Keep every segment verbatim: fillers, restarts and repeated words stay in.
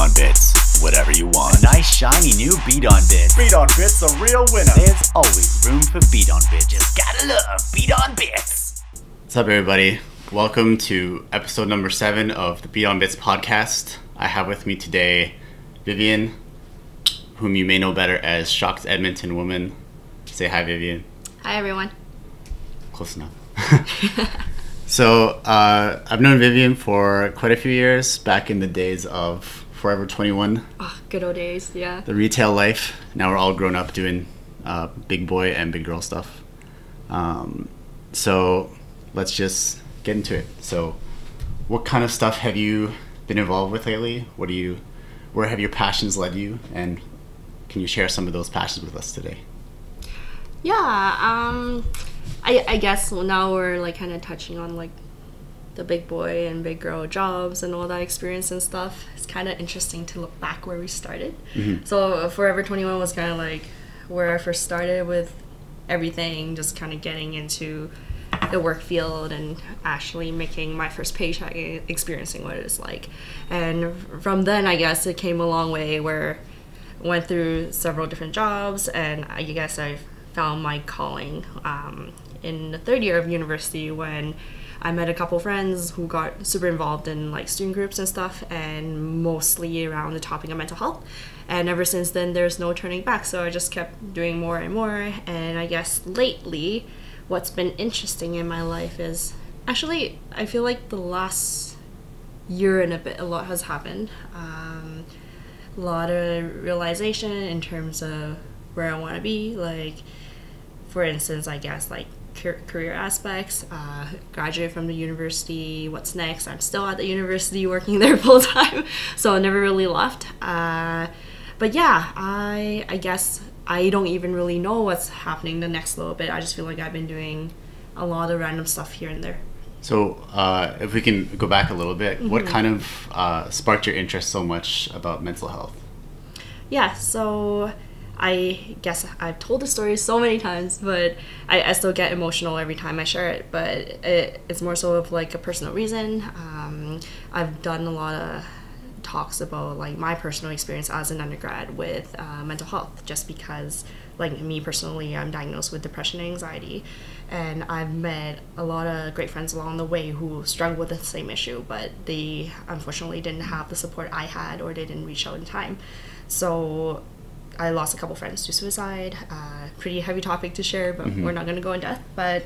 on bits, whatever you want. A nice shiny new beat on bits. Beat on bits, a real winner. There's always room for beat on bits. Just gotta love beat on bits. What's up, everybody? Welcome to episode number seven of the Beat on Bits podcast. I have with me today Vivian, whom you may know better as Shocked Edmonton Woman. Say hi, Vivian. Hi, everyone. Close enough. So uh, I've known Vivian for quite a few years, back in the days of Forever twenty-one. Oh, good old days, yeah. The retail life. Now we're all grown up doing uh, big boy and big girl stuff. Um, so let's just get into it. So what kind of stuff have you been involved with lately? What do you, where have your passions led you? And can you share some of those passions with us today? Yeah, um... I, I guess now we're like kind of touching on like the big boy and big girl jobs and all that experience and stuff. It's kind of interesting to look back where we started. Mm-hmm. So Forever twenty-one was kind of like where I first started with everything, just kind of getting into the work field and actually making my first paycheck, experiencing what it was like. And from then, I guess it came a long way where I went through several different jobs, and I guess I've found my calling um, in the third year of university when I met a couple friends who got super involved in like student groups and stuff, and mostly around the topic of mental health. And ever since then, there's no turning back. So I just kept doing more and more. And I guess lately, what's been interesting in my life is actually, I feel like the last year and a bit, a lot has happened. Um, a lot of realization in terms of where I want to be, like, for instance, I guess, like, career aspects, uh, graduated from the university, what's next? I'm still at the university working there full time, so I never really left. Uh, but yeah, I, I guess I don't even really know what's happening the next little bit. I just feel like I've been doing a lot of random stuff here and there. So uh, if we can go back a little bit, mm-hmm. What kind of uh, sparked your interest so much about mental health? Yeah, so I guess I've told the story so many times, but I, I still get emotional every time I share it, but it, it's more so of like a personal reason. Um, I've done a lot of talks about like my personal experience as an undergrad with uh, mental health, just because like me personally, I'm diagnosed with depression and anxiety, and I've met a lot of great friends along the way who struggle with the same issue, but they unfortunately didn't have the support I had, or they didn't reach out in time. So I lost a couple friends to suicide. Uh, pretty heavy topic to share, but mm-hmm. We're not going to go in depth. But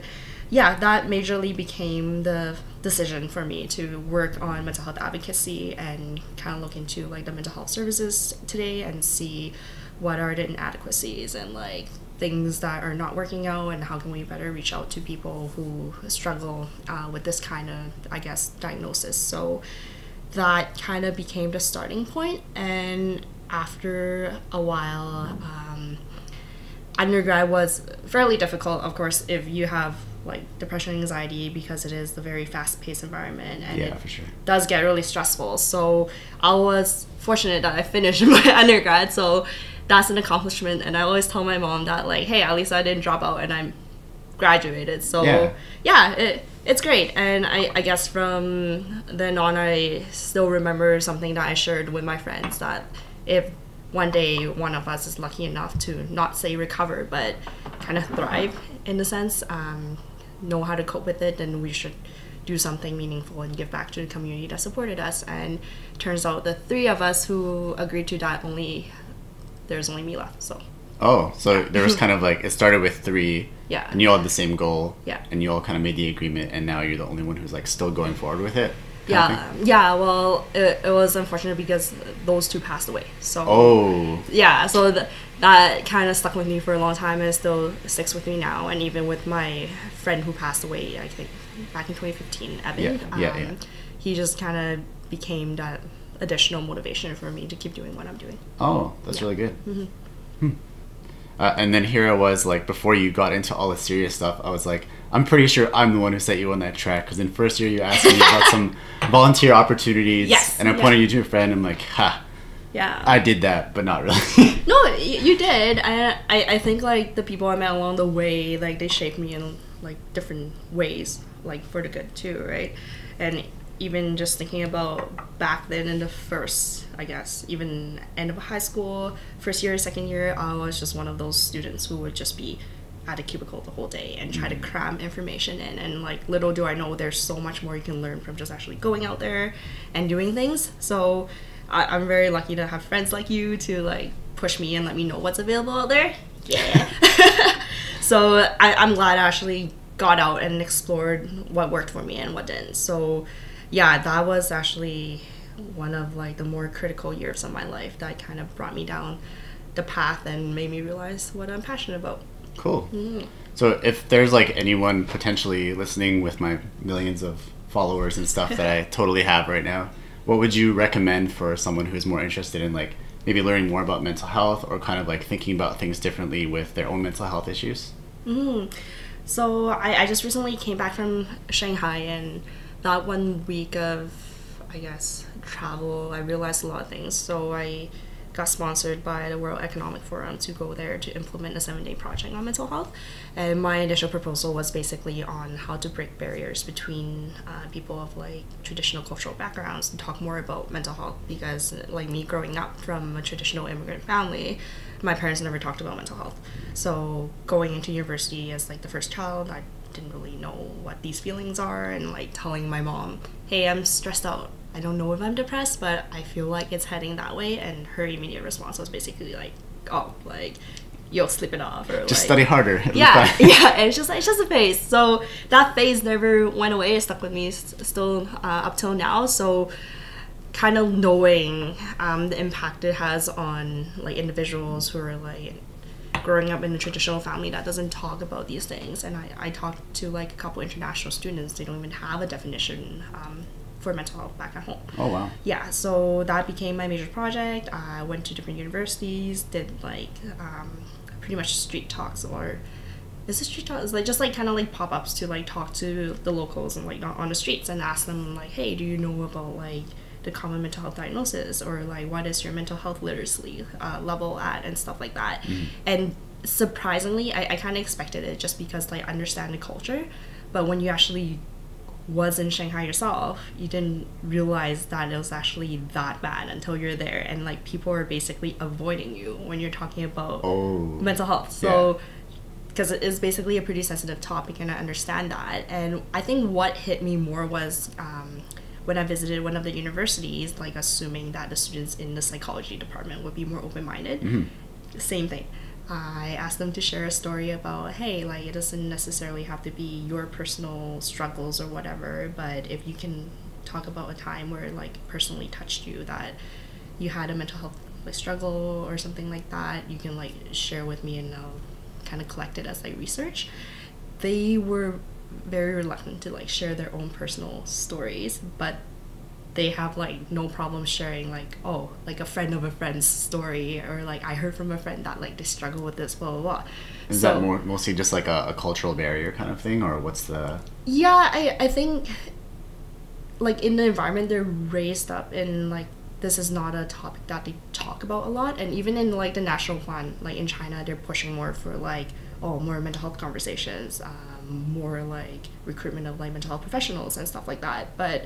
yeah, that majorly became the decision for me to work on mental health advocacy and kind of look into like the mental health services today and see what are the inadequacies and like things that are not working out, and how can we better reach out to people who struggle uh, with this kind of, I guess, diagnosis. So that kind of became the starting point. And after a while, um, undergrad was fairly difficult, of course, if you have like depression and anxiety, because it is the very fast-paced environment, and yeah, it for sure. does get really stressful. So I was fortunate that I finished my undergrad, so that's an accomplishment. And I always tell my mom that, like, hey, at least I didn't drop out and I'm graduated. So yeah, yeah it, it's great. And I, I guess from then on, I still remember something that I shared with my friends, that if one day one of us is lucky enough to not say recover, but kind of thrive in a sense, um, know how to cope with it, then we should do something meaningful and give back to the community that supported us. And turns out the three of us who agreed to that, only there's only me left. So oh, so yeah. There was kind of like, it started with three, yeah, and you all had the same goal, yeah, and you all kind of made the agreement, and now you're the only one who's like still going forward with it. Yeah, yeah. Well, it, it was unfortunate because those two passed away. So oh, yeah. So th that kind of stuck with me for a long time, and it still sticks with me now. And even with my friend who passed away, I think back in twenty fifteen, Evan. Yeah, um, yeah, yeah. He just kind of became that additional motivation for me to keep doing what I'm doing. Oh, that's yeah. really good. Mm-hmm. Hmm. Uh, and then here I was, like, before you got into all the serious stuff, I was like, I'm pretty sure I'm the one who set you on that track, because in first year you asked me about some volunteer opportunities, yes, and I yeah. pointed you to a friend, and I'm like, ha, yeah, I did that, but not really. No, you did. I, I, I think, like, the people I met along the way, like, they shaped me in, like, different ways, like, for the good, too, right? And even just thinking about back then in the first, I guess, even end of high school, first year, second year, I was just one of those students who would just be at a cubicle the whole day and try mm-hmm. to cram information in. And like, little do I know, there's so much more you can learn from just actually going out there and doing things. So I, I'm very lucky to have friends like you to like push me and let me know what's available out there. Yeah. So I, I'm glad I actually got out and explored what worked for me and what didn't. So yeah, that was actually one of like the more critical years of my life that kind of brought me down the path and made me realize what I'm passionate about. Cool. Mm. So if there's like anyone potentially listening with my millions of followers and stuff that I totally have right now, what would you recommend for someone who's more interested in like maybe learning more about mental health or kind of like thinking about things differently with their own mental health issues? Mm. So I, I just recently came back from Shanghai, and that one week of, I guess, travel, I realized a lot of things. So I got sponsored by the World Economic Forum to go there to implement a seven-day project on mental health. And my initial proposal was basically on how to break barriers between uh, people of like traditional cultural backgrounds and talk more about mental health, because like me growing up from a traditional immigrant family, my parents never talked about mental health. So going into university as like the first child, I didn't really know what these feelings are, and like telling my mom, hey, I'm stressed out. I don't know if I'm depressed, but I feel like it's heading that way. And her immediate response was basically like, oh, like, you'll slip it off. Or just like, study harder. Yeah, yeah, and it's just, it's just a phase. So that phase never went away. It stuck with me st still uh, up till now. So kind of knowing um, the impact it has on like individuals who are like growing up in a traditional family that doesn't talk about these things. And I, I talked to like a couple international students. They don't even have a definition um, for mental health back at home. Oh wow. Yeah, so that became my major project. I went to different universities, did like um, pretty much street talks, or is it street talks? It's like just like kind of like pop-ups to like talk to the locals and like on the streets and ask them like, hey, do you know about like the common mental health diagnosis, or like what is your mental health literacy uh, level at, and stuff like that. Mm. And surprisingly, I, I kind of expected it just because like I understand the culture, but when you actually was in Shanghai yourself, you didn't realize that it was actually that bad until you're there, and like people are basically avoiding you when you're talking about oh, mental health. So because yeah. it is basically a pretty sensitive topic, and I understand that. And I think what hit me more was um, when I visited one of the universities, like assuming that the students in the psychology department would be more open-minded. Mm-hmm. Same thing. I asked them to share a story about, hey, like it doesn't necessarily have to be your personal struggles or whatever, but if you can talk about a time where it like personally touched you, that you had a mental health like struggle or something like that, you can like share with me, and I'll kind of collect it as like research. They were very reluctant to like share their own personal stories, but they have like no problem sharing like, oh, like a friend of a friend's story, or like I heard from a friend that like they struggle with this, blah blah blah. Is so, that more mostly just like a, a cultural barrier kind of thing, or what's the? Yeah, I I think like in the environment they're raised up in, like this is not a topic that they talk about a lot. And even in like the national plan, like in China, they're pushing more for like, oh, more mental health conversations, um, more like recruitment of like mental health professionals and stuff like that. But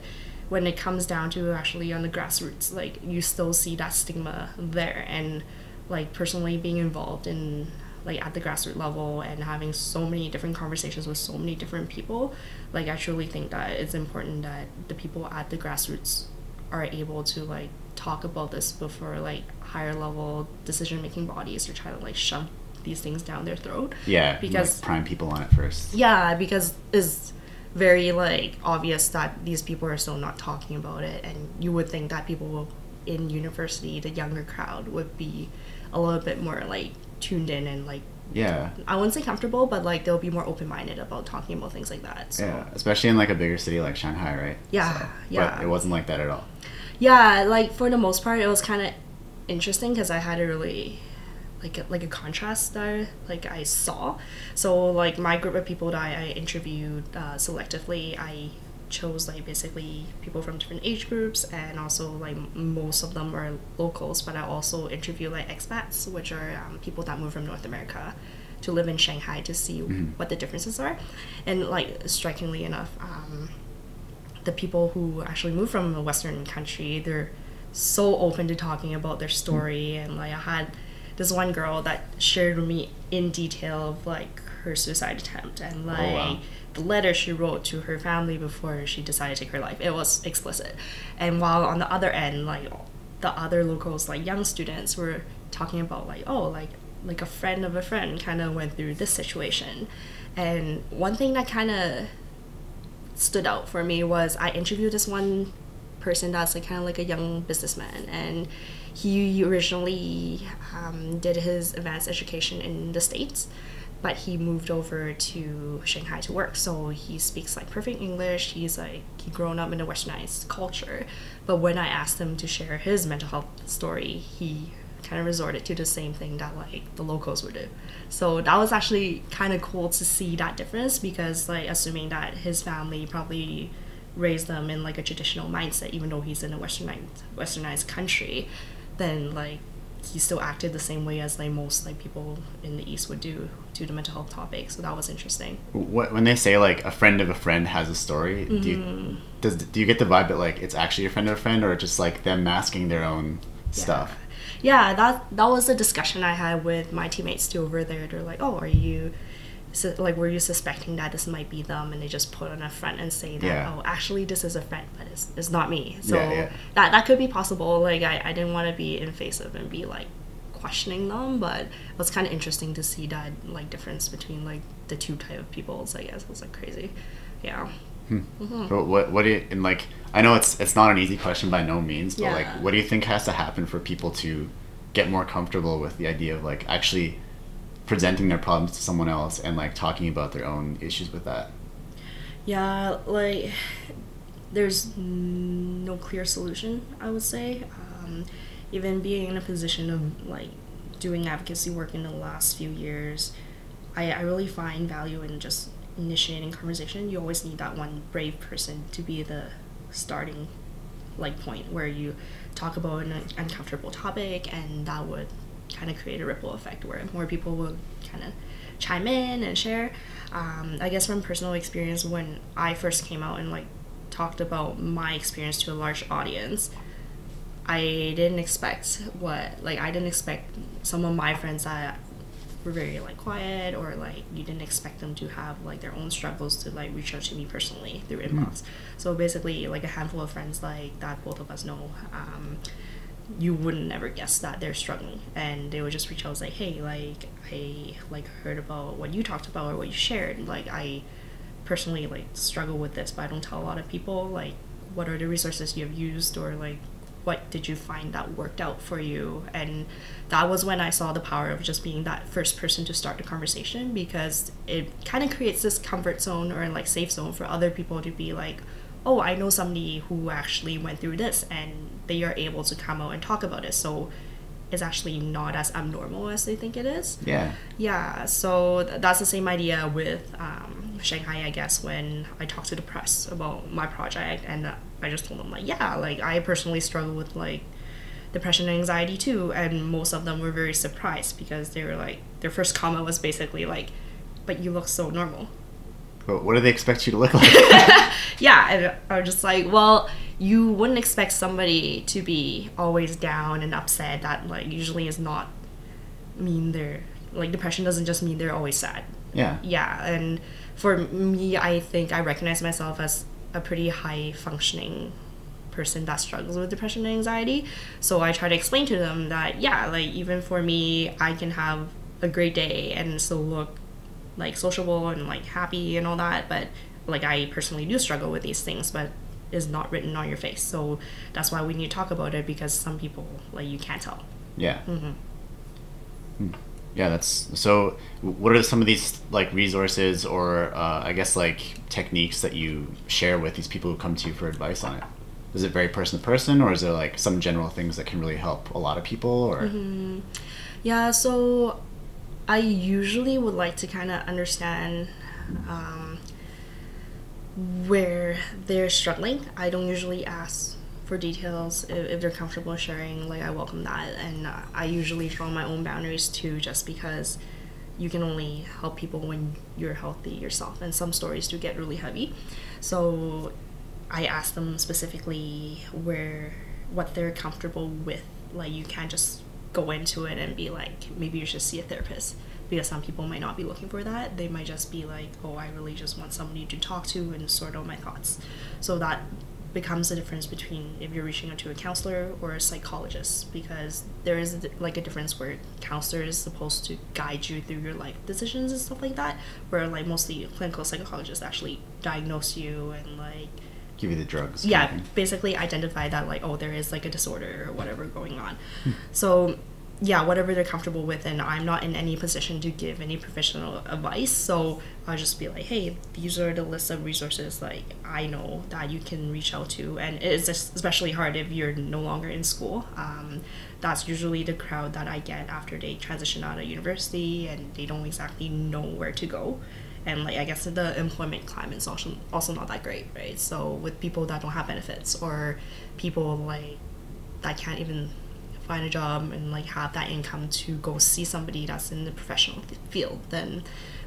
when it comes down to actually on the grassroots, like you still see that stigma there. And like personally being involved in like at the grassroots level and having so many different conversations with so many different people, like I truly think that it's important that the people at the grassroots are able to like talk about this before like higher level decision making bodies are trying to like shove these things down their throat. Yeah, because like prime people on it first. Yeah, because is. very like obvious that these people are still not talking about it, and you would think that people in university, the younger crowd, would be a little bit more like tuned in and like, yeah, I wouldn't say comfortable, but like they'll be more open-minded about talking about things like that. So yeah, especially in like a bigger city like Shanghai, right? Yeah, so, yeah, but it wasn't like that at all. Yeah, like for the most part it was kind of interesting because I had a really like a, like a contrast that like I saw. So like my group of people that I, I interviewed uh, selectively, I chose like basically people from different age groups, and also like most of them are locals, but I also interview like expats, which are um, people that move from North America to live in Shanghai, to see mm-hmm. what the differences are. And like strikingly enough, um, the people who actually move from a Western country, they're so open to talking about their story. And like I had this one girl that shared with me in detail of like her suicide attempt and like oh, wow. the letter she wrote to her family before she decided to take her life. It was explicit. And while on the other end, like the other locals, like young students, were talking about like, oh, like like a friend of a friend kind of went through this situation. And one thing that kind of stood out for me was I interviewed this one person that's like kind of like a young businessman, and he originally um, did his advanced education in the States, but he moved over to Shanghai to work. So he speaks like perfect English. He's like, he grown up in a westernized culture. But when I asked him to share his mental health story, he kind of resorted to the same thing that like the locals would do. So that was actually kind of cool to see that difference, because like assuming that his family probably raised them in like a traditional mindset, even though he's in a westernized westernized country, then like he still acted the same way as like most like people in the East would do to the mental health topic. So that was interesting. What, when they say like a friend of a friend has a story, mm-hmm. do you, does do you get the vibe that like it's actually a friend of a friend, or just like them masking their own yeah. stuff? Yeah, that that was a discussion I had with my teammates too over there. They're like, oh, are you, so, like, were you suspecting that this might be them? And they just put on a front and say that, yeah. oh, actually, this is a friend, but it's, it's not me. So yeah, yeah. that that could be possible. Like, I, I didn't want to be invasive and be, like, questioning them, but it was kind of interesting to see that, like, difference between, like, the two type of people. So I guess it was, like, crazy. Yeah. Hmm. Mm-hmm. So what what do you, and like I know it's it's not an easy question by no means, but yeah. like what do you think has to happen for people to get more comfortable with the idea of like actually presenting their problems to someone else and like talking about their own issues with that? Yeah, like there's no clear solution, I would say. Um, even being in a position of like doing advocacy work in the last few years, I, I really find value in just initiating conversation. You always need that one brave person to be the starting like point where you talk about an uncomfortable topic, and that would kind of create a ripple effect where more people will kind of chime in and share. um, I guess from personal experience, when I first came out and like talked about my experience to a large audience, I didn't expect what like I didn't expect some of my friends that were very like quiet, or like you didn't expect them to have like their own struggles to like reach out to me personally through inbox. Mm. So basically like a handful of friends like that both of us know, um, you wouldn't ever guess that they're struggling, and they would just reach out and say, hey, like I like heard about what you talked about or what you shared, like I personally like struggle with this, but I don't tell a lot of people. Like, what are the resources you have used, or like what did you find that worked out for you? And that was when I saw the power of just being that first person to start the conversation, because it kind of creates this comfort zone or like safe zone for other people to be like, oh, I know somebody who actually went through this and they are able to come out and talk about it. So it's actually not as abnormal as they think it is. Yeah. Yeah. So th- that's the same idea with um, Shanghai, I guess, when I talked to the press about my project, and uh, I just told them like, yeah, like I personally struggle with like depression and anxiety too. And most of them were very surprised, because they were like, their first comment was basically like, but you look so normal. But what do they expect you to look like? Yeah. And I was just like, well, you wouldn't expect somebody to be always down and upset. That like usually is not mean they're like, depression doesn't just mean they're always sad. Yeah. Yeah. And for me, I think I recognize myself as a pretty high functioning person that struggles with depression and anxiety. So I try to explain to them that, yeah, like even for me, I can have a great day and still look like sociable and like happy and all that, but like I personally do struggle with these things, but it's not written on your face. So that's why we need to talk about it, because some people like you can't tell. Yeah. Mm-hmm. Yeah, that's so. What are some of these like resources or uh, I guess like techniques that you share with these people who come to you for advice on it? Is it very person to person, or is there like some general things that can really help a lot of people? Or mm-hmm. yeah, so I usually would like to kind of understand um, where they're struggling. I don't usually ask for details. If, if they're comfortable sharing, like I welcome that, and uh, I usually draw my own boundaries too, just because you can only help people when you're healthy yourself, and some stories do get really heavy. So I ask them specifically where what they're comfortable with. Like, you can't just go into it and be like, maybe you should see a therapist, because some people might not be looking for that. They might just be like, oh, I really just want somebody to talk to and sort out my thoughts. So that becomes the difference between if you're reaching out to a counselor or a psychologist, because there is like a difference where counselor is supposed to guide you through your life decisions and stuff like that, where like mostly clinical psychologists actually diagnose you and like give you the drugs. Yeah, basically identify that like, oh, there is like a disorder or whatever going on. Hmm. So yeah, whatever they're comfortable with, and I'm not in any position to give any professional advice, so I'll just be like, hey, these are the list of resources like I know that you can reach out to. And it's especially hard if you're no longer in school. Um, that's usually the crowd that I get after they transition out of university and they don't exactly know where to go. And like, I guess the employment climate is also, also not that great, right? So with people that don't have benefits, or people like that can't even find a job and like have that income to go see somebody that's in the professional field, then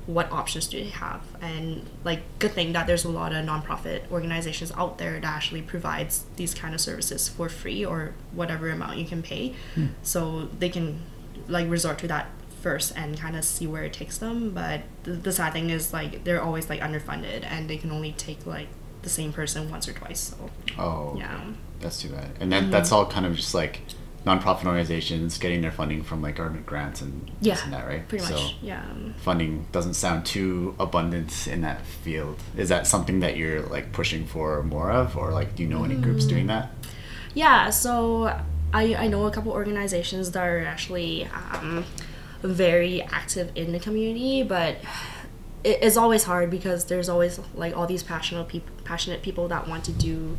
what options do they have? And like, good thing that there's a lot of nonprofit organizations out there that actually provides these kind of services for free or whatever amount you can pay. Hmm. So they can like resort to that first and kind of see where it takes them. But the, the sad thing is like they're always like underfunded and they can only take like the same person once or twice. So oh yeah, that's too bad. And that, mm-hmm. that's all kind of just like nonprofit organizations getting their funding from like government grants and yeah, this and that, right? Pretty so much, yeah. Funding doesn't sound too abundant in that field. Is that something that you're like pushing for more of, or like do you know any mm. groups doing that? Yeah, so I I know a couple organizations that are actually um, very active in the community, but it is always hard because there's always like all these passionate people, passionate people that want to do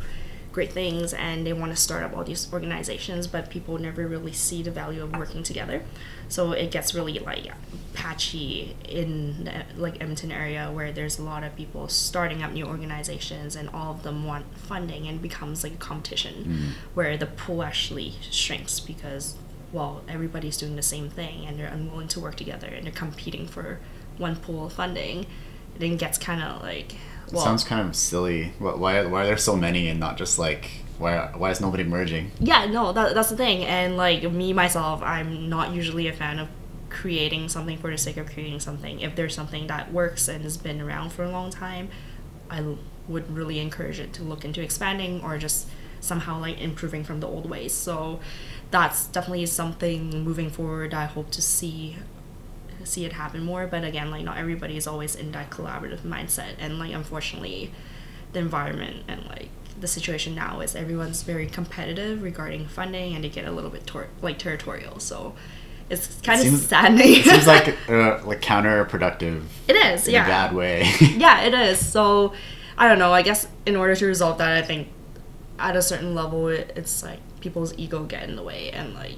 great things and they want to start up all these organizations, but people never really see the value of working together. So it gets really like patchy in the, like Edmonton area, where there's a lot of people starting up new organizations and all of them want funding, and becomes like a competition mm-hmm. where the pool actually shrinks because, well, everybody's doing the same thing and they're unwilling to work together and they're competing for one pool of funding. It then gets kind of like, well, it sounds kind of silly. Why, why are there so many and not just like, why why is nobody merging? Yeah, no, that, that's the thing. And like me, myself, I'm not usually a fan of creating something for the sake of creating something. If there's something that works and has been around for a long time, I would really encourage it to look into expanding or just somehow like improving from the old ways. So that's definitely something moving forward I hope to see see it happen more. But again, like not everybody is always in that collaborative mindset, and like unfortunately the environment and like the situation now is everyone's very competitive regarding funding, and they get a little bit tor like territorial. So it's kind it of seems, saddening. It seems like uh, like counterproductive. It is, in yeah, a bad way. Yeah, it is. So I don't know, I guess in order to resolve that, I think at a certain level it, it's like people's ego get in the way, and like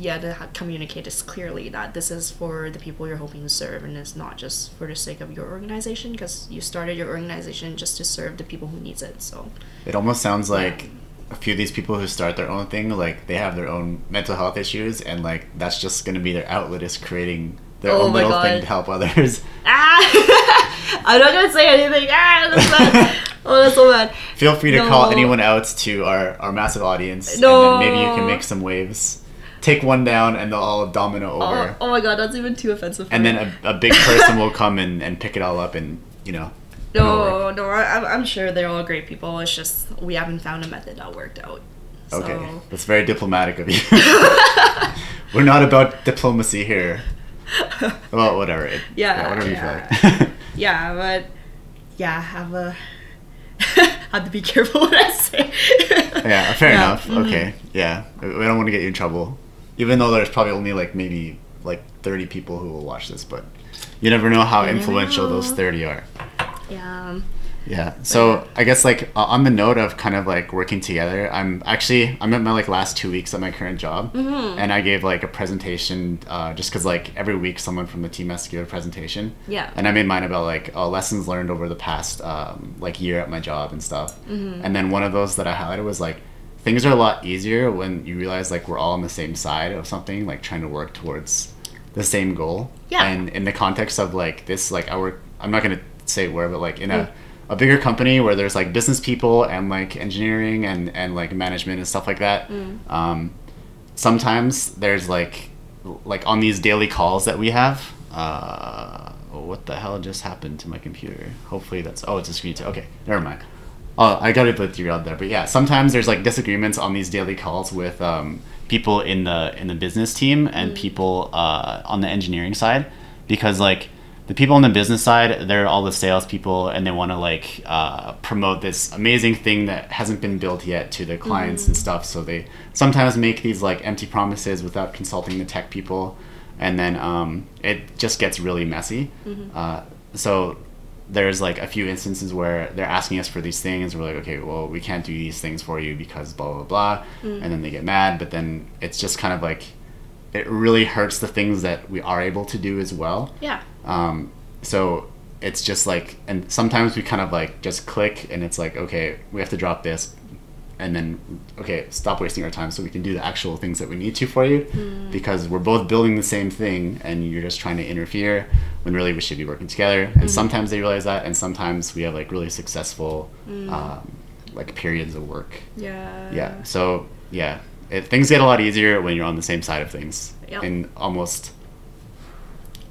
yeah, to communicate this clearly that this is for the people you're hoping to serve, and it's not just for the sake of your organization, because you started your organization just to serve the people who needs it. So it almost sounds like yeah. a few of these people who start their own thing, like they have their own mental health issues, and like that's just going to be their outlet, is creating their oh own little God. thing to help others. Ah, I'm not going to say anything. Ah, that's bad. Oh, that's so bad. Feel free to no. call anyone else to our, our massive audience, no. and then maybe you can make some waves. Take one down and they'll all domino over. Oh, oh my God, that's even too offensive for and me. Then a, a big person will come and, and pick it all up and, you know. No, no, I, I'm sure they're all great people. It's just we haven't found a method that worked out. So. Okay, that's very diplomatic of you. We're not about diplomacy here. Well, whatever. It, yeah, yeah. Whatever yeah. you feel like. Yeah, but yeah, have a... had to be careful what I say. Yeah, fair yeah. enough. Mm-hmm. Okay, yeah. We don't want to get you in trouble. Even though there's probably only like maybe like thirty people who will watch this, but you never know how yeah. influential those thirty are. Yeah. Yeah. So I guess like on the note of kind of like working together, I'm actually I'm at my like last two weeks at my current job, mm-hmm. and I gave like a presentation uh, just because like every week someone from the team has to give a presentation. Yeah. And I made mine about like uh, lessons learned over the past um, like year at my job and stuff. Mm-hmm. And then one of those that I highlighted was like, things are a lot easier when you realize like we're all on the same side of something, like trying to work towards the same goal. Yeah. And in the context of like this, like I work, I'm not gonna say where, but like in mm-hmm. a a bigger company where there's like business people and like engineering and, and like management and stuff like that. Mm. Um, sometimes there's like, like on these daily calls that we have, uh, what the hell just happened to my computer? Hopefully that's, oh, it's a screen. Okay, never mind. Oh, I got to put you out there. But yeah, sometimes there's like disagreements on these daily calls with um, people in the, in the business team and mm. people uh, on the engineering side, because like, the people on the business side, they're all the sales people, and they want to like uh, promote this amazing thing that hasn't been built yet to their clients mm-hmm. and stuff. So they sometimes make these like empty promises without consulting the tech people, and then um, it just gets really messy. Mm-hmm. Uh, so there's like a few instances where they're asking us for these things. We're like, okay, well, we can't do these things for you because blah blah blah, mm-hmm. and then they get mad. But then it's just kind of like it really hurts the things that we are able to do as well. Yeah. Um, so it's just like, and sometimes we kind of like just click and it's like, okay, we have to drop this and then, okay, stop wasting our time so we can do the actual things that we need to for you mm. because we're both building the same thing and you're just trying to interfere when really we should be working together. And mm-hmm. sometimes they realize that, and sometimes we have like really successful, mm. um, like periods of work. Yeah. Yeah. So yeah, it, things get a lot easier when you're on the same side of things yep. in almost...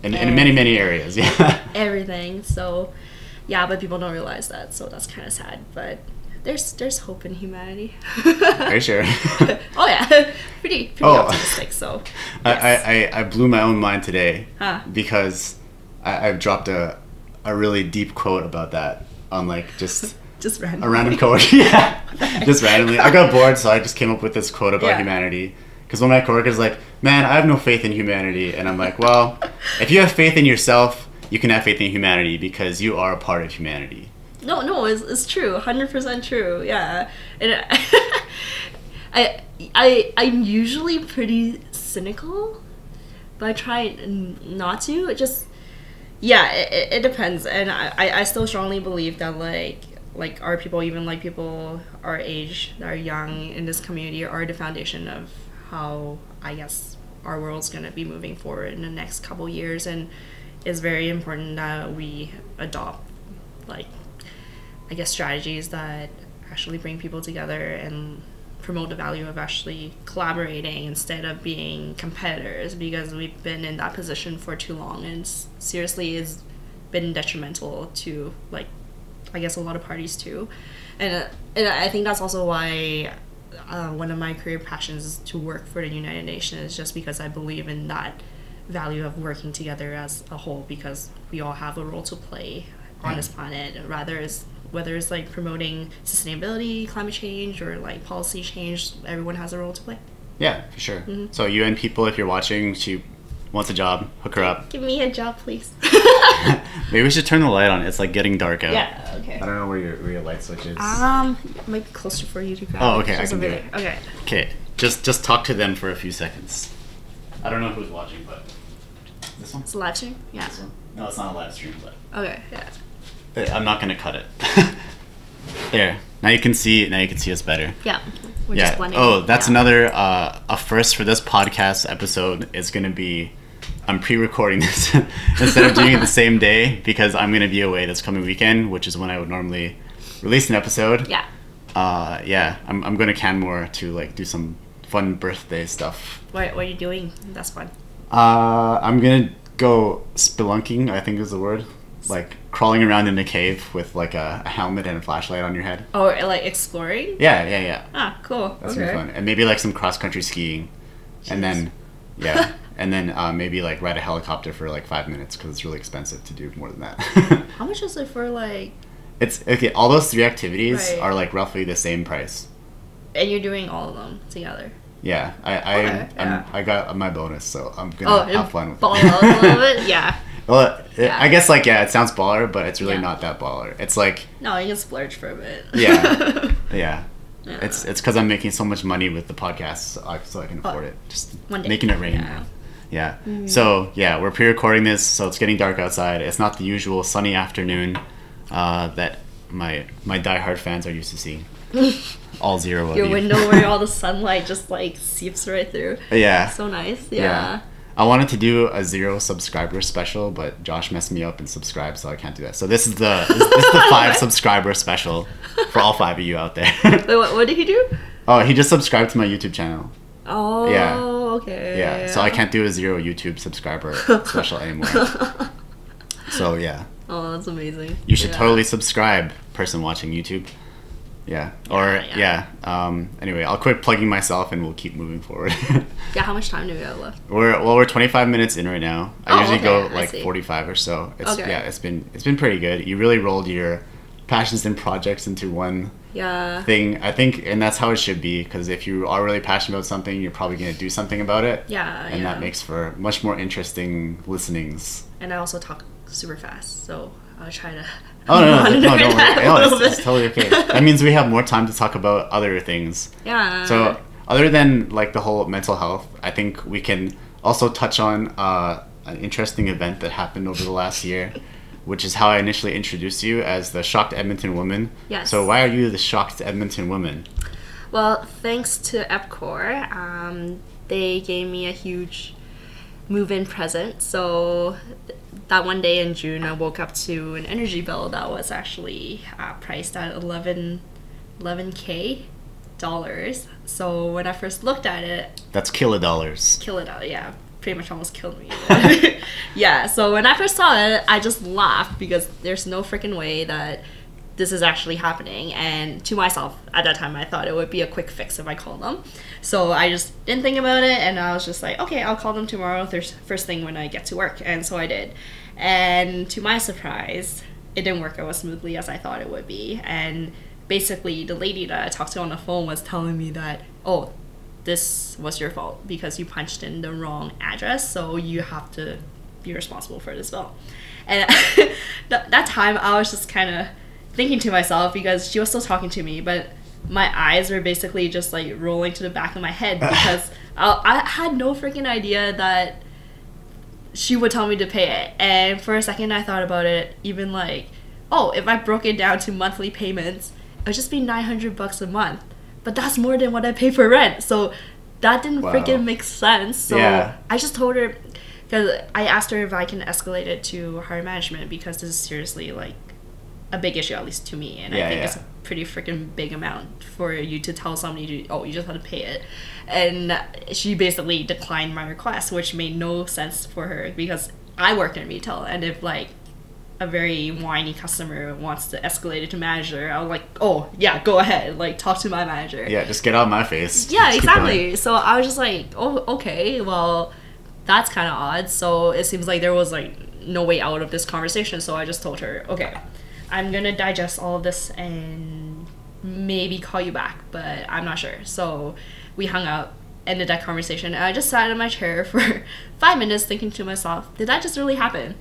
In, in many, many areas, yeah. Everything, so, yeah, but people don't realize that, so that's kind of sad, but there's there's hope in humanity. Are you sure? Oh, yeah, pretty, pretty oh. optimistic, so. Yes. I, I, I blew my own mind today huh. because I, I've dropped a, a really deep quote about that on, like, just... just randomly. A random quote, yeah, just randomly. I got bored, so I just came up with this quote about yeah. humanity. Because one of my coworkers like, man, I have no faith in humanity. And I'm like, well, if you have faith in yourself, you can have faith in humanity because you are a part of humanity. No, no, it's, it's true. one hundred percent true. Yeah. And I, I, I, I'm usually pretty cynical, but I try not to. It just, yeah, it, it depends. And I, I still strongly believe that like, like our people, even like people our age that are young in this community are the foundation of how I guess our world's going to be moving forward in the next couple years, and it's very important that we adopt like I guess strategies that actually bring people together and promote the value of actually collaborating instead of being competitors, because we've been in that position for too long, and it's, seriously it's been detrimental to like I guess a lot of parties too. And, and I think that's also why Uh, one of my career passions is to work for the United Nations, just because I believe in that value of working together as a whole, because we all have a role to play on this planet, rather it's, whether it's like promoting sustainability, climate change, or like policy change, everyone has a role to play. Yeah, for sure. Mm-hmm. So U N people, if you're watching, she wants a job, hook her up. Give me a job, please. Maybe we should turn the light on. It's like getting dark out. Yeah, okay. I don't know where your, where your light switch is. Um, it might be closer for you to grab. Oh, okay, I can do it. Okay. Okay, just, just talk to them for a few seconds. I don't know who's watching, but... This one? It's a live stream? Yeah. This one? No, it's not a live stream, but... Okay, yeah. I'm not going to cut it. There. Now you can see, now you can see us better. Yeah. We're yeah. just blending. Oh, that's yeah. another, uh, a first for this podcast episode is going to be... I'm pre-recording this instead of doing it the same day, because I'm going to be away this coming weekend, which is when I would normally release an episode. Yeah. Uh, yeah, I'm, I'm going to Canmore to like do some fun birthday stuff. What, what are you doing? That's fun. Uh, I'm going to go spelunking, I think is the word. Like crawling around in a cave with like a, a helmet and a flashlight on your head. Oh, like exploring? Yeah, yeah, yeah. Ah, cool. That's okay. Going to be fun. And maybe like some cross-country skiing. Jeez. And then, yeah. And then uh, maybe like ride a helicopter for like five minutes because it's really expensive to do more than that. How much is it for like? It's okay. All those three activities right. are like roughly the same price. And you're doing all of them together. Yeah, I I okay, I'm, yeah. I'm, I got my bonus, so I'm gonna oh, have fun with it. Ball out a little bit, yeah. Well, it, yeah. I guess like yeah, it sounds baller, but it's really yeah. not that baller. It's like no, you can splurge for a bit. yeah, yeah. Yeah. It's it's because I'm making so much money with the podcast, so I, so I can afford oh, it. Just one day. Making it rain. Yeah. Yeah. Mm. So yeah, we're pre-recording this, so it's getting dark outside. It's not the usual sunny afternoon uh, that my my diehard fans are used to seeing. All zero of your you. Window where all the sunlight just like seeps right through. Yeah. So nice. Yeah. yeah. I wanted to do a zero subscriber special, but Josh messed me up and subscribed, so I can't do that. So this is the this, this is the five subscriber special for all five of you out there. Wait, what, what did he do? Oh, he just subscribed to my YouTube channel. Oh, yeah. Okay. Yeah, so I can't do a zero YouTube subscriber special anymore. So yeah. Oh, that's amazing. You should yeah. totally subscribe, person watching YouTube. Yeah. Or yeah. yeah. yeah. Um, anyway, I'll quit plugging myself and we'll keep moving forward. Yeah. How much time do we have left? We're well, we're twenty-five minutes in right now. I oh, usually okay. go like forty-five or so. It's, okay. Yeah. It's been it's been pretty good. You really rolled your passions and projects into one yeah. thing. I think, and that's how it should be. Because if you are really passionate about something, you're probably gonna do something about it. Yeah. And yeah. that makes for much more interesting listenings. And I also talk super fast, so I'll try to. Oh no, no, no, no, no, no it's, it's totally okay. That means we have more time to talk about other things. Yeah. So other than like the whole mental health, I think we can also touch on uh, an interesting event that happened over the last year, which is how I initially introduced you as the Shocked Edmonton Woman. Yes. So why are you the Shocked Edmonton Woman? Well, thanks to Epcor, um, they gave me a huge move-in present. So that one day in June, I woke up to an energy bill that was actually uh, priced at eleven K dollars. So when I first looked at it... That's kilodollars. Kilodollars, yeah. Pretty much almost killed me. Yeah, so when I first saw it, I just laughed because there's no freaking way that this is actually happening. And to myself, at that time, I thought it would be a quick fix if I called them. So I just didn't think about it, and I was just like, okay, I'll call them tomorrow, th- first thing when I get to work. And so I did. And to my surprise, it didn't work out as smoothly as I thought it would be. And basically, the lady that I talked to on the phone was telling me that, oh, this was your fault because you punched in the wrong address, so you have to be responsible for this bill. And that, that time, I was just kind of thinking to myself because she was still talking to me, but my eyes were basically just like rolling to the back of my head because I, I had no freaking idea that she would tell me to pay it. And for a second I thought about it, even like, oh, if I broke it down to monthly payments, it would just be nine hundred bucks a month, but that's more than what I pay for rent, so that didn't wow. freaking make sense. So yeah. I just told her, because I asked her if I can escalate it to higher management because this is seriously like a big issue, at least to me, and yeah, I think yeah. it's a pretty freaking big amount for you to tell somebody to, oh, you just have to pay it. And she basically declined my request, which made no sense for her because I worked in retail, and if like a very whiny customer wants to escalate it to manager, I'm like, oh yeah, go ahead, like talk to my manager. Yeah, just get out of my face. Yeah, just exactly. So I was just like, oh, okay, well, that's kind of odd. So it seems like there was like no way out of this conversation. So I just told her, okay, I'm gonna digest all of this and maybe call you back, but I'm not sure. So we hung up, ended that conversation, and I just sat in my chair for five minutes thinking to myself, did that just really happen?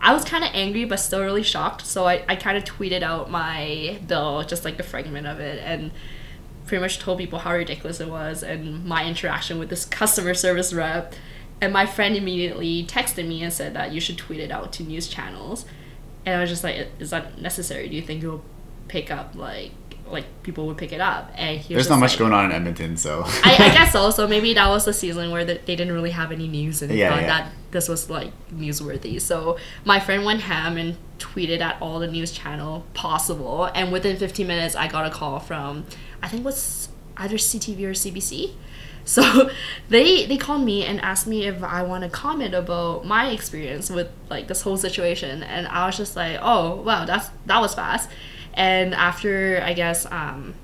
I was kind of angry but still really shocked, so I, I kind of tweeted out my bill, just like a fragment of it, and pretty much told people how ridiculous it was and my interaction with this customer service rep. And my friend immediately texted me and said that you should tweet it out to news channels. And I was just like, is that necessary? Do you think it will pick up, like, like people would pick it up? And he was There's not much like, going on in Edmonton, so... I, I guess so. So maybe that was the season where the, they didn't really have any news and yeah, yeah. that this was, like, newsworthy. So my friend went ham and tweeted at all the news channel possible. And within fifteen minutes, I got a call from, I think it was either C T V or C B C. So they they called me and asked me if I want to comment about my experience with like this whole situation, and I was just like, oh wow, that's that was fast. And after I guess um,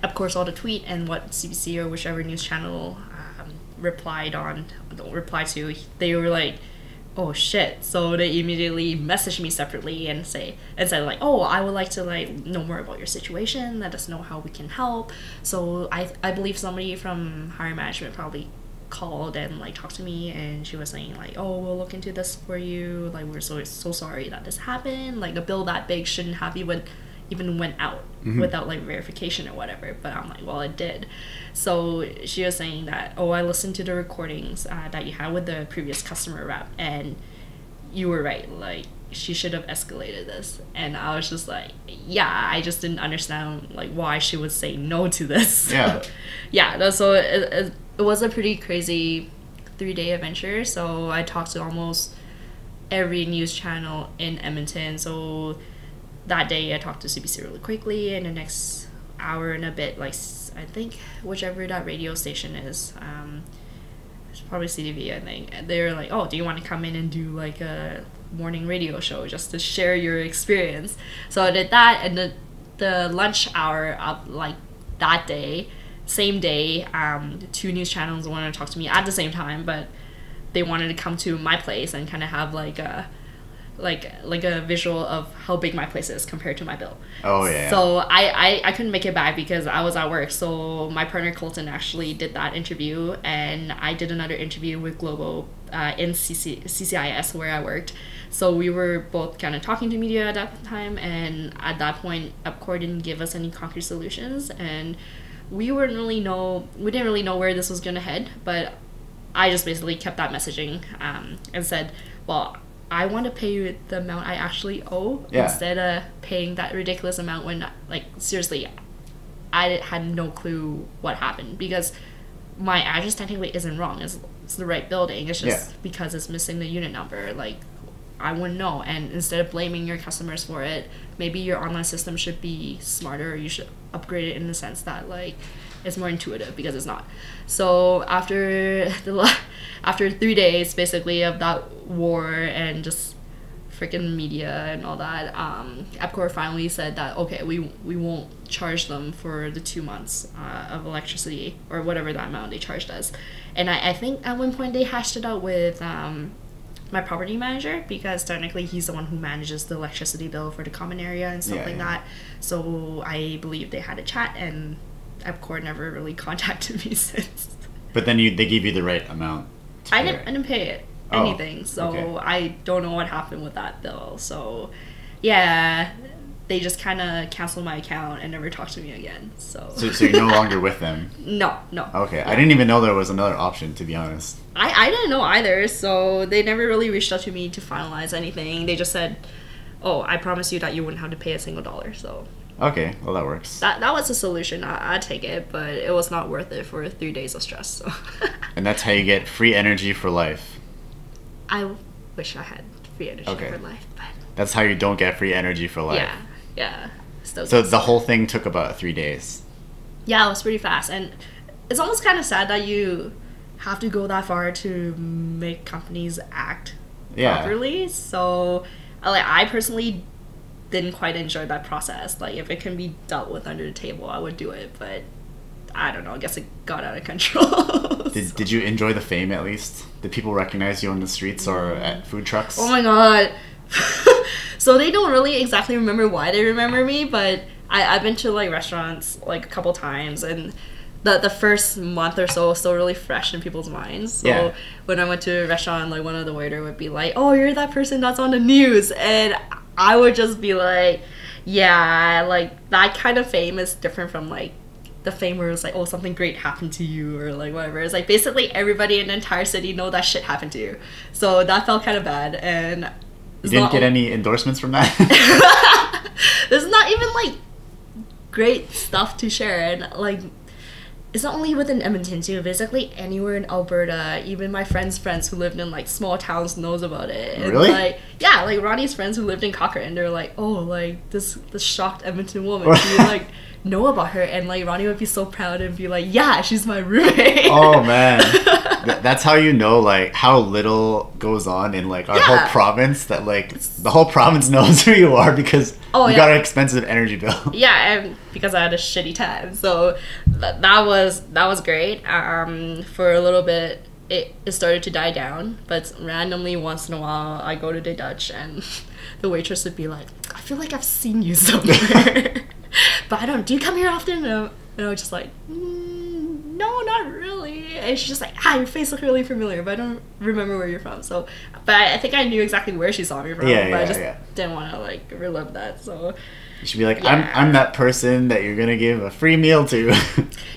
of course all the tweet and what C B C or whichever news channel um, replied on reply to, they were like, oh shit. So they immediately messaged me separately and say and said like, oh, I would like to like know more about your situation, let us know how we can help. So I I believe somebody from higher management probably called and like talked to me, and she was saying like, oh, we'll look into this for you, like we're so so sorry that this happened, like a bill that big shouldn't have even even went out mm-hmm. without like verification or whatever. But I'm like, well, it did. So she was saying that, oh, I listened to the recordings uh, that you had with the previous customer rep, and you were right, like she should have escalated this. And I was just like, yeah, I just didn't understand like why she would say no to this. Yeah. Yeah, so it, it, it was a pretty crazy three-day adventure, so I talked to almost every news channel in Edmonton. So that day I talked to C B C really quickly, and the next hour and a bit, like, I think whichever that radio station is, um, it's probably C T V, I think, they're like, oh, do you want to come in and do like a morning radio show just to share your experience? So I did that, and the, the lunch hour of like that day, same day, um, two news channels wanted to talk to me at the same time, but they wanted to come to my place and kind of have like a like like a visual of how big my place is compared to my bill. Oh yeah. So I, I, I couldn't make it back because I was at work. So my partner Colton actually did that interview, and I did another interview with Global uh, in C C I S where I worked. So we were both kind of talking to media at that time, and at that point Epcor didn't give us any concrete solutions, and we wouldn't really know we didn't really know where this was gonna head, but I just basically kept that messaging um, and said, well, I want to pay you the amount I actually owe, yeah, instead of paying that ridiculous amount when, like, seriously, I had no clue what happened, because my address technically isn't wrong. It's, it's the right building. It's just, yeah, because it's missing the unit number. Like, I wouldn't know. And instead of blaming your customers for it, maybe your online system should be smarter, or you should upgrade it in the sense that, like, it's more intuitive, because it's not. So after the after three days basically of that war and just freaking media and all that, um, Epcor finally said that, okay, we we won't charge them for the two months uh, of electricity or whatever that amount they charged us. And I, I think at one point they hashed it out with um, my property manager, because technically he's the one who manages the electricity bill for the common area and stuff, yeah, like, yeah, that. So I believe they had a chat, and Epcor never really contacted me since. But then you, they gave you the right amount to I, pay didn't, I didn't pay it, oh, anything, so okay. I don't know what happened with that bill. So yeah, they just kind of canceled my account and never talked to me again. So So, so you're no longer with them? No, no. Okay, yeah. I didn't even know there was another option, to be honest. I, I didn't know either, so they never really reached out to me to finalize anything. They just said, oh, I promise you that you wouldn't have to pay a single dollar, so... Okay, well, that works. That that was a solution. I, I take it, but it was not worth it for three days of stress. So. And that's how you get free energy for life. I wish I had free energy, okay, for life, but... That's how you don't get free energy for life. Yeah, yeah. Still so the stuff. Whole thing took about three days. Yeah, it was pretty fast. And it's almost kind of sad that you have to go that far to make companies act, yeah, properly. So like, I personally... didn't quite enjoy that process. Like, if it can be dealt with under the table, I would do it, but I don't know, I guess it got out of control. So. Did Did you enjoy the fame, at least? Did people recognize you on the streets or at food trucks? Oh my god. So they don't really exactly remember why they remember me, but I, I've been to like restaurants like a couple times, and the the first month or so was still really fresh in people's minds. So yeah, when I went to a restaurant, like one of the waiter would be like, oh, you're that person that's on the news, and I would just be like, yeah, like that kind of fame is different from like the fame where it's like, oh, something great happened to you or like whatever. It's like basically everybody in the entire city know that shit happened to you. So that felt kind of bad. And you didn't get any endorsements from that? There's not even like great stuff to share. And like, it's not only within Edmonton too, basically anywhere in Alberta, even my friends' friends who lived in like small towns knows about it. And really? Like, yeah, like Ronnie's friends who lived in Cochrane, they're like, oh, like this this shocked Edmonton woman, do you like know about her? And like Ronnie would be so proud and be like, yeah, she's my roommate. Oh man. Th that's how you know like how little goes on in like our, yeah, whole province, that like the whole province knows who you are because, oh, you, yeah, got an expensive energy bill. Yeah, and because I had a shitty time. So th that was that was great. Um, for a little bit, it, it started to die down. But randomly, once in a while, I go to De Dutch and the waitress would be like, I feel like I've seen you somewhere. But I don't, do you come here often? And I was just like, mm, no, not really. And she's just like, ah, your face looks really familiar, but I don't remember where you're from. So, but I think I knew exactly where she saw me from, yeah, but yeah, I just yeah. didn't want to like relive that, so. You should be like, yeah, I'm, I'm that person that you're going to give a free meal to.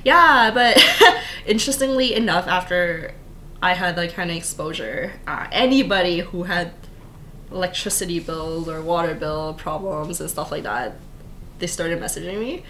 Yeah, but interestingly enough, after I had that kind of exposure, uh, anybody who had electricity bills or water bill problems and stuff like that, they started messaging me.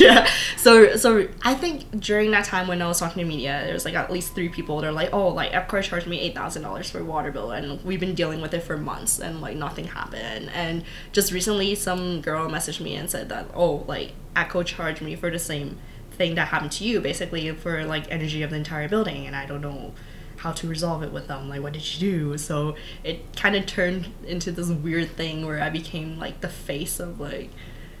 Yeah. So so I think during that time when I was talking to media, there was like at least three people that are like, oh, like Epcor charged me eight thousand dollars for water bill, and we've been dealing with it for months, and like nothing happened. And just recently, some girl messaged me and said that, oh, like Echo charged me for the same thing that happened to you, basically for like energy of the entire building, and I don't know how to resolve it with them, like what did you do? So it kind of turned into this weird thing where I became like the face of like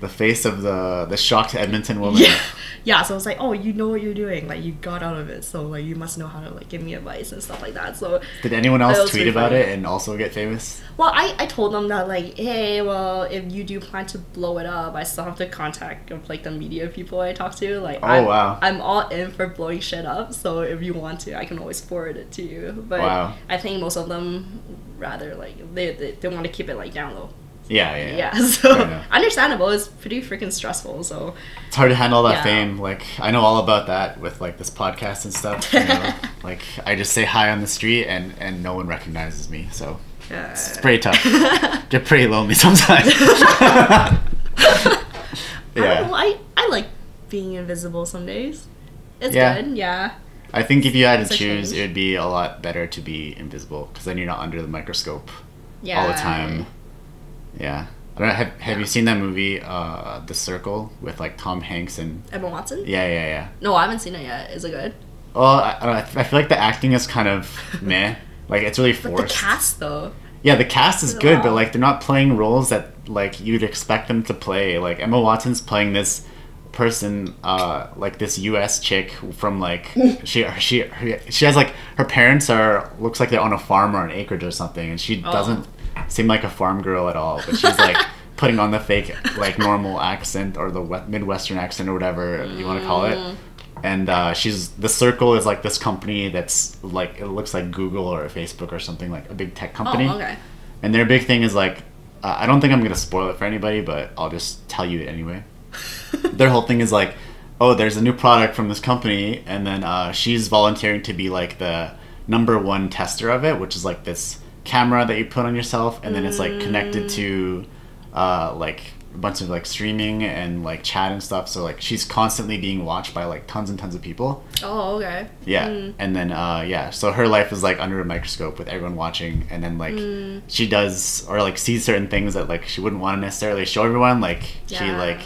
the face of the the shocked Edmonton woman. Yeah, yeah. So I was like, oh, you know what you're doing, like you got out of it, so like you must know how to like give me advice and stuff like that. So did anyone else tweet about it and also get famous? Well, I I told them that like, hey, well if you do plan to blow it up, I still have the contact of like the media people I talk to. Like, oh I'm, wow, I'm all in for blowing shit up. So if you want to, I can always forward it to you. But wow. I think most of them rather like they they, they want to keep it like down low. Yeah, yeah, yeah. Yeah, so understandable. It's pretty freaking stressful, so it's hard to handle that yeah. fame. Like, I know all about that with like this podcast and stuff. You know? Like, I just say hi on the street and and no one recognizes me, so yeah. it's, it's pretty tough. They're pretty lonely sometimes. Yeah, I, know, I I like being invisible some days. It's yeah. good. Yeah. I think if you had to choose, it would be a lot better to be invisible because then you're not under the microscope yeah. all the time. Yeah, I don't know, have Have yeah. you seen that movie, uh, The Circle, with like Tom Hanks and Emma Watson? Yeah, yeah, yeah. No, I haven't seen it yet. Is it good? Oh, well, I, I don't know. I feel like the acting is kind of meh. Like it's really forced. But the cast though. Yeah, the cast is good, wow. but like they're not playing roles that like you'd expect them to play. Like Emma Watson's playing this person, uh, like this U S chick from like she she she has like her parents are looks like they're on a farm or an acreage or something, and she oh. doesn't. Seemed like a farm girl at all, but she's like putting on the fake like normal accent or the Midwestern accent or whatever you want to call it. And uh, she's the Circle is like this company that's like it looks like Google or Facebook or something, like a big tech company. Oh, okay. And their big thing is like uh, I don't think I'm gonna spoil it for anybody, but I'll just tell you it anyway. Their whole thing is like, oh, there's a new product from this company, and then uh, she's volunteering to be like the number one tester of it, which is like this camera that you put on yourself, and then it's like connected to uh like a bunch of like streaming and like chat and stuff, so like she's constantly being watched by like tons and tons of people. Oh, okay. Yeah. Mm. And then uh yeah, so her life is like under a microscope with everyone watching, and then like mm. she does or like sees certain things that like she wouldn't want to necessarily show everyone, like yeah. she like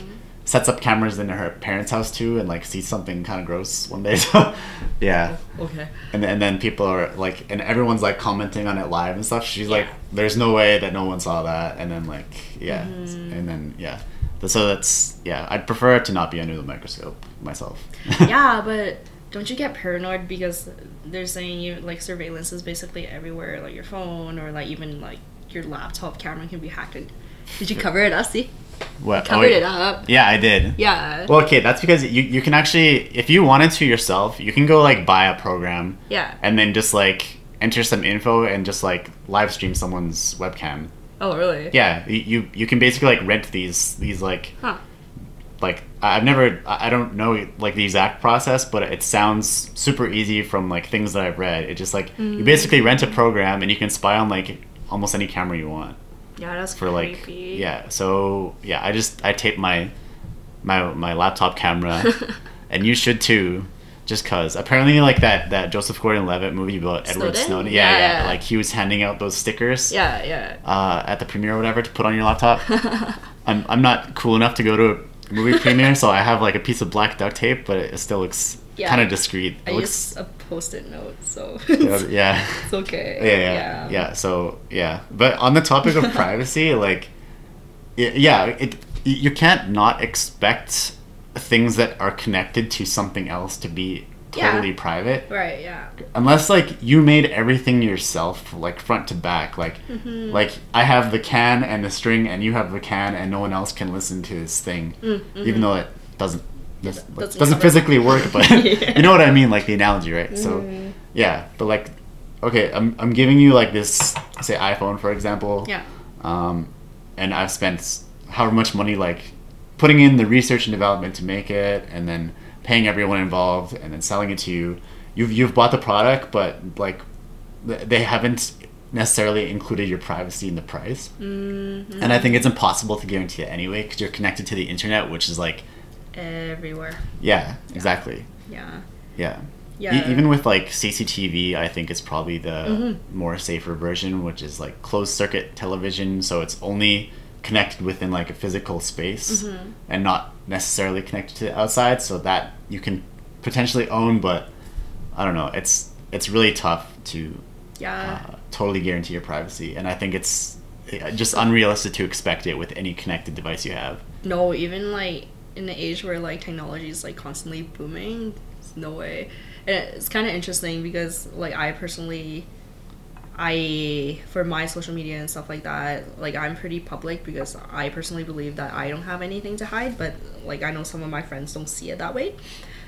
sets up cameras in her parents' house too, and like sees something kind of gross one day. So, yeah. Okay. And and then people are like, and everyone's like commenting on it live and stuff. She's yeah. like, "There's no way that no one saw that." And then like, yeah, mm-hmm. and then yeah. So that's yeah. I'd prefer to not be under the microscope myself. Yeah, but don't you get paranoid because they're saying you like surveillance is basically everywhere, like your phone or like even like your laptop camera can be hacked. And did you cover it up? See. What? Covered oh, it up. Yeah, I did. Yeah. Well, okay, that's because you, you can actually, if you wanted to yourself, you can go, like, buy a program. Yeah. And then just, like, enter some info and just, like, live stream someone's webcam. Oh, really? Yeah. You you can basically, like, rent these, these like, huh. like, I've never, I don't know, like, the exact process, but it sounds super easy from, like, things that I've read. It just, like, mm-hmm. you basically rent a program and you can spy on, like, almost any camera you want. Yeah, that's for creepy. Like yeah, so yeah, I just I taped my my my laptop camera, and you should too, just cause apparently like that that Joseph Gordon-Levitt movie about Snowden? Edward Snowden, yeah, yeah, yeah, yeah, like he was handing out those stickers, yeah, yeah, uh, at the premiere or whatever to put on your laptop. I'm I'm not cool enough to go to a movie premiere, so I have like a piece of black duct tape, but it still looks yeah. kind of discreet. It I looks... use a post-it note, so it's, yeah, it's okay. Yeah, yeah, yeah, yeah. So yeah, but on the topic of privacy, like, it, yeah, it you can't not expect things that are connected to something else to be totally yeah. private, right? Yeah. Unless like you made everything yourself, like front to back, like mm-hmm. like I have the can and the string, and you have the can, and no one else can listen to this thing, mm-hmm. even though it doesn't. Does, like, doesn't, doesn't physically work, but yeah. you know what I mean, like the analogy, right? Mm. So yeah, but like okay, I'm, I'm giving you like this, say iPhone for example, yeah, um, and I've spent however much money like putting in the research and development to make it, and then paying everyone involved, and then selling it to you. You've, you've bought the product, but like they haven't necessarily included your privacy in the price. Mm-hmm. And I think it's impossible to guarantee it anyway, because you're connected to the internet, which is like everywhere. Yeah, yeah. Exactly. Yeah. Yeah. Yeah. E- even with like C C T V, I think it's probably the mm-hmm. more safer version, which is like closed circuit television. So it's only connected within like a physical space mm-hmm. and not necessarily connected to the outside. So that you can potentially own, but I don't know. It's it's really tough to yeah. uh, totally guarantee your privacy. And I think it's just unrealistic to expect it with any connected device you have. No, even like in the age where like technology is like constantly booming, there's no way. And it's kind of interesting because like I personally, I for my social media and stuff like that, like I'm pretty public because I personally believe that I don't have anything to hide, but like I know some of my friends don't see it that way.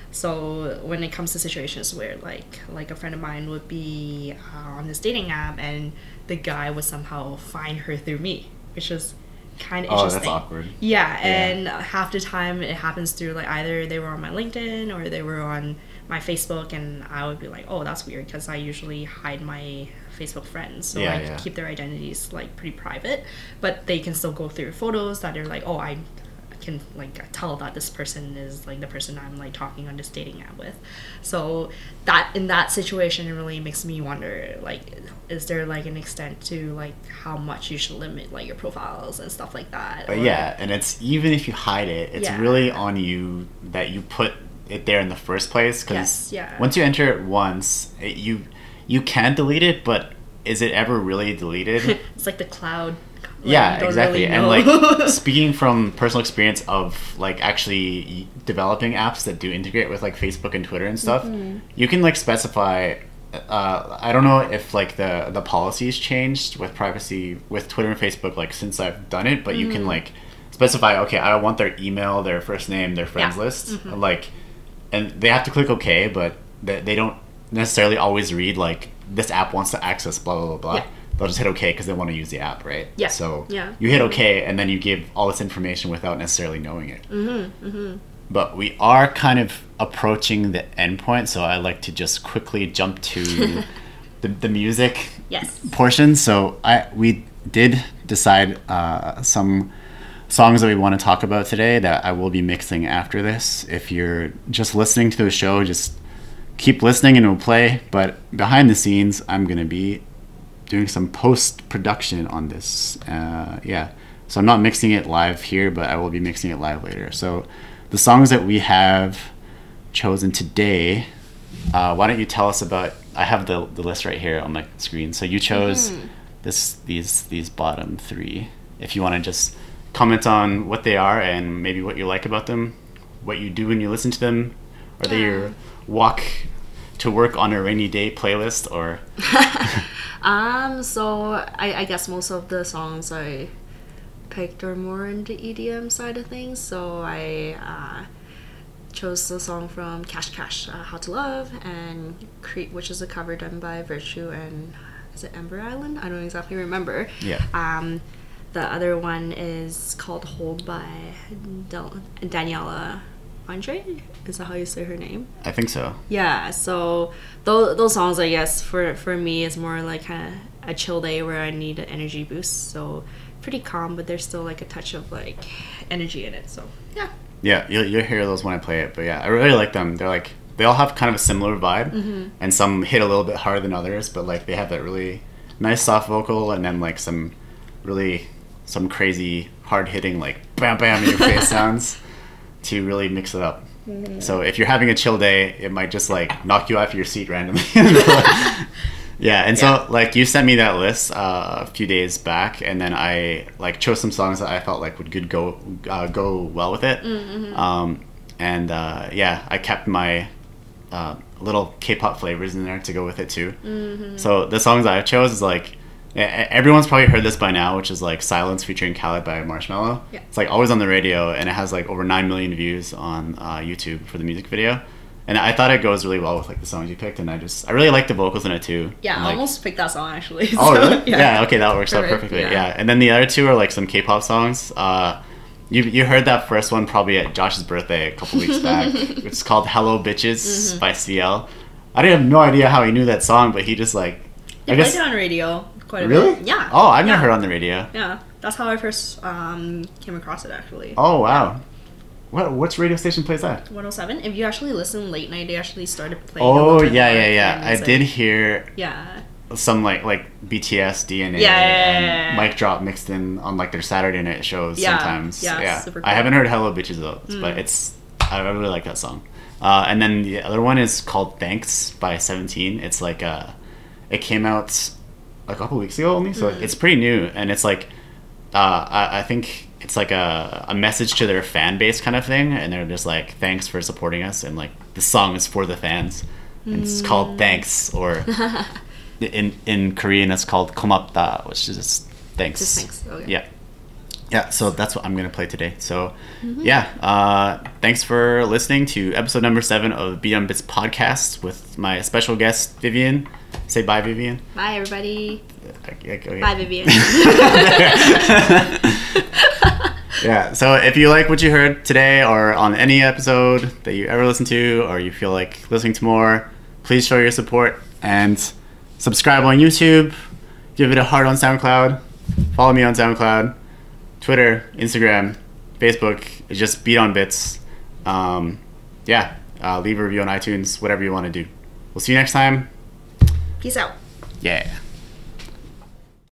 So when it comes to situations where like like a friend of mine would be uh, on this dating app and the guy would somehow find her through me, which is kind of oh, interesting. Oh, that's awkward. Yeah, yeah, and half the time it happens through like either they were on my LinkedIn or they were on my Facebook, and I would be like, oh, that's weird, because I usually hide my Facebook friends, so yeah, I yeah. keep their identities like pretty private, but they can still go through photos that they're like, oh, I can like tell that this person is like the person I'm like talking on this dating app with. So that in that situation, it really makes me wonder, like, is there like an extent to like how much you should limit like your profiles and stuff like that? But or, yeah, and it's even if you hide it, it's yeah. really on you that you put it there in the first place, because yes, yeah. once you enter it once, it, you you can delete it, but is it ever really deleted? It's like the cloud. Like, yeah, exactly. Really, and like speaking from personal experience of like actually developing apps that do integrate with like Facebook and Twitter and stuff, mm-hmm. you can like specify. Uh, I don't know if like the the policies changed with privacy with Twitter and Facebook like since I've done it, but mm-hmm. you can like specify. Okay, I want their email, their first name, their friends yeah. list, mm-hmm. like, and they have to click OK, but they they don't necessarily always read like this app wants to access blah blah blah blah. Yeah. They'll just hit OK because they want to use the app, right? Yeah. So yeah. you hit OK, and then you give all this information without necessarily knowing it. Mm-hmm, mm-hmm. But we are kind of approaching the end point, so I like to just quickly jump to the, the music yes. portion. So I we did decide uh, some songs that we want to talk about today that I will be mixing after this. If you're just listening to the show, just keep listening and it'll play. But behind the scenes, I'm going to be doing some post-production on this, uh, yeah. So I'm not mixing it live here, but I will be mixing it live later. So the songs that we have chosen today, uh, why don't you tell us about, I have the, the list right here on my screen. So you chose mm. this these these bottom three. If you want to just comment on what they are and maybe what you like about them, what you do when you listen to them, are they yeah. your walk to work on a rainy day playlist or... Um, so I, I guess most of the songs I picked are more in the E D M side of things. So I uh, chose the song from Cash Cash, uh, How to Love, and Creep, which is a cover done by V!R T U and is it Ember Island? I don't exactly remember. Yeah. Um, the other one is called Hold by Del- Daniela Andrade. Is that how you say her name? I think so. Yeah, so those, those songs, I guess, for, for me, is more like kind of a chill day where I need an energy boost. So pretty calm, but there's still like a touch of like energy in it. So yeah. Yeah, you'll, you'll hear those when I play it. But yeah, I really like them. They're like, they all have kind of a similar vibe. Mm-hmm. And some hit a little bit harder than others. But like, they have that really nice soft vocal and then like some really, some crazy hard hitting like bam bam in your face sounds to really mix it up. Mm-hmm. So if you're having a chill day, it might just like knock you off your seat randomly. Yeah, and yeah. so like you sent me that list uh, a few days back, and then I like chose some songs that I felt like would good go uh, go well with it. Mm-hmm. Um, and uh, yeah, I kept my uh, little K-pop flavors in there to go with it too. Mm-hmm. So the songs I chose is like, everyone's probably heard this by now, which is like Silence featuring Khalid by Marshmello. Yeah. It's like always on the radio, and it has like over nine million views on uh, YouTube for the music video. And I thought it goes really well with like the songs you picked, and I just, I really like the vocals in it too. Yeah, and, like, I almost picked that song actually. So, oh, really? Yeah. yeah, okay, that works Perfect. out perfectly. Yeah. yeah, and then the other two are like some K-pop songs. Uh, you you heard that first one probably at Josh's birthday a couple weeks back. It's called Hello Bitches mm-hmm. by C L. I didn't have no idea how he knew that song, but he just like... He I played guess, it on radio. quite a really? bit. Really? Yeah. Oh, I've yeah. never heard on the radio. Yeah. That's how I first um, came across it, actually. Oh, wow. Yeah. What Which radio station plays that? one oh seven. If you actually listen late night, they actually started playing. Oh, yeah, yeah, yeah. I did hear yeah. some, like, like B T S, D N A, yeah, and yeah, yeah. Mic Drop mixed in on, like, their Saturday night shows yeah. sometimes. Yeah, yeah. Super cool. I haven't heard Hello Bitches, though, mm. but it's... I really like that song. Uh, and then the other one is called Thanks by Seventeen. It's, like, uh, it came out a couple weeks ago only, so mm. it's pretty new, and it's, like... Uh, I, I think it's like a, a message to their fan base kind of thing, and they're just like, thanks for supporting us, and like the song is for the fans, and mm. it's called Thanks, or in in Korean it's called Komapta, which is just thanks. Just thanks. Okay. Yeah, yeah. So that's what I'm gonna play today. So mm-hmm. yeah, uh, thanks for listening to episode number seven of Beat on Bits podcast with my special guest Vivian. Say bye, Vivian. Bye, everybody. Okay. Bye, Vivian. Yeah, so if you like what you heard today or on any episode that you ever listen to, or you feel like listening to more, please show your support and subscribe on YouTube, give it a heart on SoundCloud, follow me on SoundCloud, Twitter, Instagram, Facebook. It's just Beat on Bits. Um, yeah, uh, leave a review on iTunes, whatever you want to do. We'll see you next time. Peace out. Yeah.